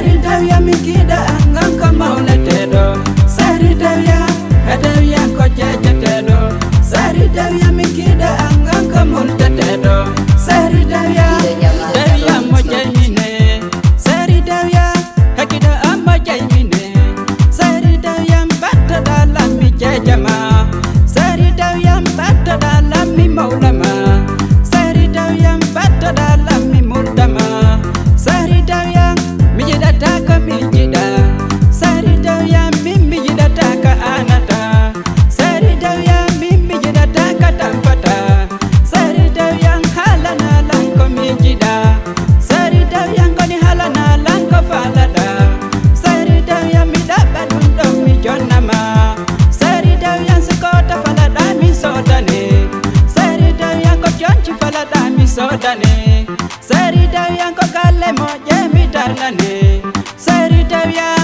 Sari dawya mikida angang kama uletedo Sari dawya adawya koja jatedo Sari dawya mikida angang kama uletedo Sari dawya dawya moja hine Sari dawya hakida amoja hine Sari dawya mbata dalami jajama Sari dawya mbata dalami maulama Sari dawya mbata dalami mudama Sari dawya mijida taka mijida Sari dawya mijida taka anata Sari dawya mijida taka tampata Sari dawya halana lanko mijida Sari dawya ngoni halana lanko falada Sari dawya midaba nundo mijonama Sari dawya sikota falada misodane Sari dawya kochonchi falada misodane Sari dawya kokale moje Darlane, Sari Davia,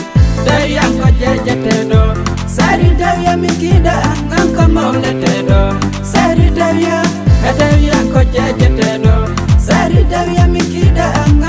Davia Kojetedo, Sari Davia Mikida, Anganka Mauletedo, Sari Davia, Davia Kojetedo, Sari Davia Mikida, Anganka.